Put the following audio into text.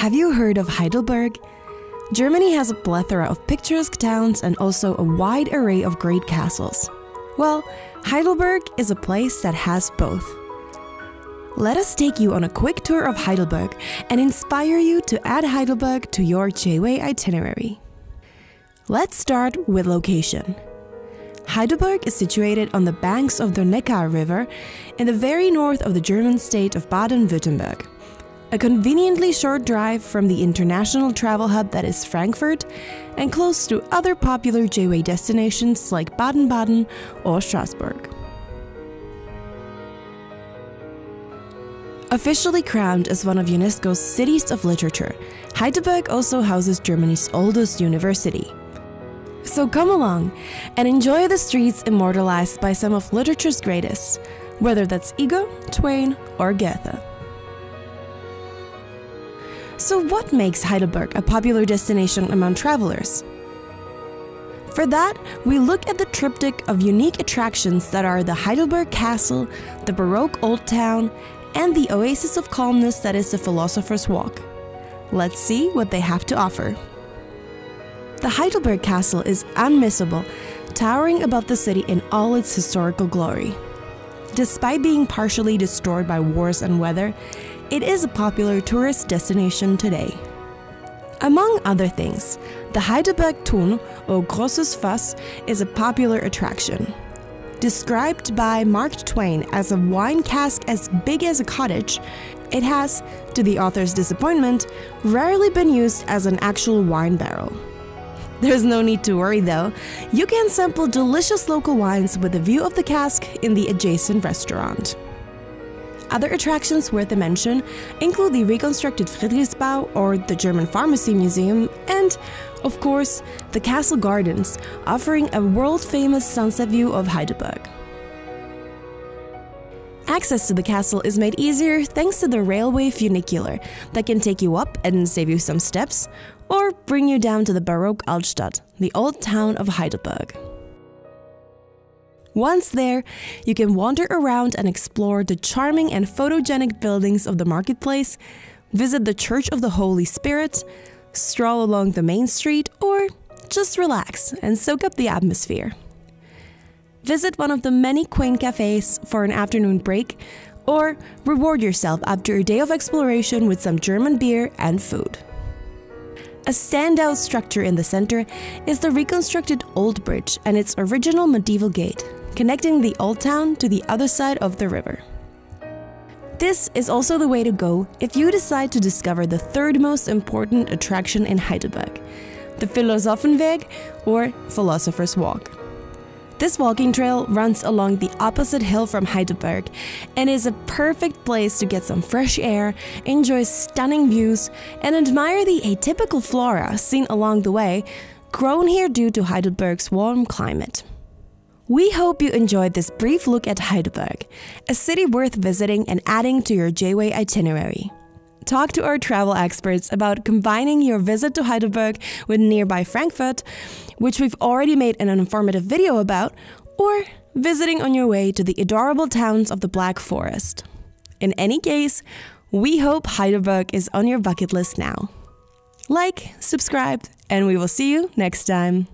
Have you heard of Heidelberg? Germany has a plethora of picturesque towns and also a wide array of great castles. Well, Heidelberg is a place that has both. Let us take you on a quick tour of Heidelberg and inspire you to add Heidelberg to your JayWay itinerary. Let's start with location. Heidelberg is situated on the banks of the Neckar River in the very north of the German state of Baden-Württemberg. A conveniently short drive from the international travel hub that is Frankfurt, and close to other popular JayWay destinations like Baden-Baden or Strasbourg. Officially crowned as one of UNESCO's Cities of Literature, Heidelberg also houses Germany's oldest university. So come along and enjoy the streets immortalized by some of literature's greatest, whether that's Ego, Twain or Goethe. So what makes Heidelberg a popular destination among travelers? For that, we look at the triptych of unique attractions that are the Heidelberg Castle, the Baroque Old Town, and the oasis of calmness that is the Philosopher's Walk. Let's see what they have to offer. The Heidelberg Castle is unmissable, towering above the city in all its historical glory. Despite being partially destroyed by wars and weather, it is a popular tourist destination today. Among other things, the Heidelberg Tun, or Großes Fass, is a popular attraction. Described by Mark Twain as a wine cask as big as a cottage, it has, to the author's disappointment, rarely been used as an actual wine barrel. There's no need to worry though, you can sample delicious local wines with a view of the cask in the adjacent restaurant. Other attractions worth a mention include the reconstructed Friedrichsbau or the German Pharmacy Museum and, of course, the Castle Gardens, offering a world-famous sunset view of Heidelberg. Access to the castle is made easier thanks to the railway funicular that can take you up and save you some steps, or bring you down to the Baroque Altstadt, the old town of Heidelberg. Once there, you can wander around and explore the charming and photogenic buildings of the marketplace, visit the Church of the Holy Spirit, stroll along the main street, or just relax and soak up the atmosphere. Visit one of the many quaint cafes for an afternoon break, or reward yourself after a day of exploration with some German beer and food. A standout structure in the center is the reconstructed Old Bridge and its original medieval gate, connecting the Old Town to the other side of the river. This is also the way to go if you decide to discover the third most important attraction in Heidelberg, the Philosophenweg or Philosopher's Walk. This walking trail runs along the opposite hill from Heidelberg and is a perfect place to get some fresh air, enjoy stunning views, and admire the atypical flora seen along the way, grown here due to Heidelberg's warm climate. We hope you enjoyed this brief look at Heidelberg, a city worth visiting and adding to your JayWay itinerary. Talk to our travel experts about combining your visit to Heidelberg with nearby Frankfurt, which we've already made an informative video about, or visiting on your way to the adorable towns of the Black Forest. In any case, we hope Heidelberg is on your bucket list now. Like, subscribe, and we will see you next time.